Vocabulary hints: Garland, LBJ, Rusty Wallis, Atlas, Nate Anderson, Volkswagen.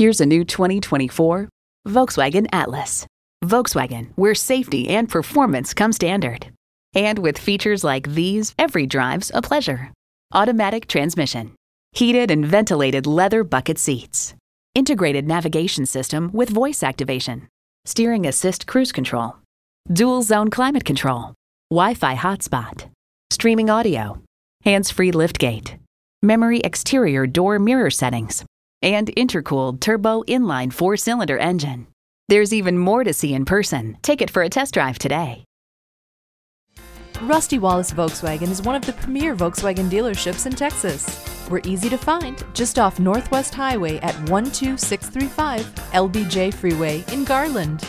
Here's a new 2024 Volkswagen Atlas. Volkswagen, where safety and performance come standard. And with features like these, every drive's a pleasure. Automatic transmission, heated and ventilated leather bucket seats, integrated navigation system with voice activation, steering assist cruise control, dual zone climate control, Wi-Fi hotspot, streaming audio, hands-free liftgate, memory exterior door mirror settings, and intercooled turbo inline four-cylinder engine. There's even more to see in person. Take it for a test drive today. Rusty Wallis Volkswagen is one of the premier Volkswagen dealerships in Texas. We're easy to find just off Northwest Highway at 12635 LBJ Freeway in Garland.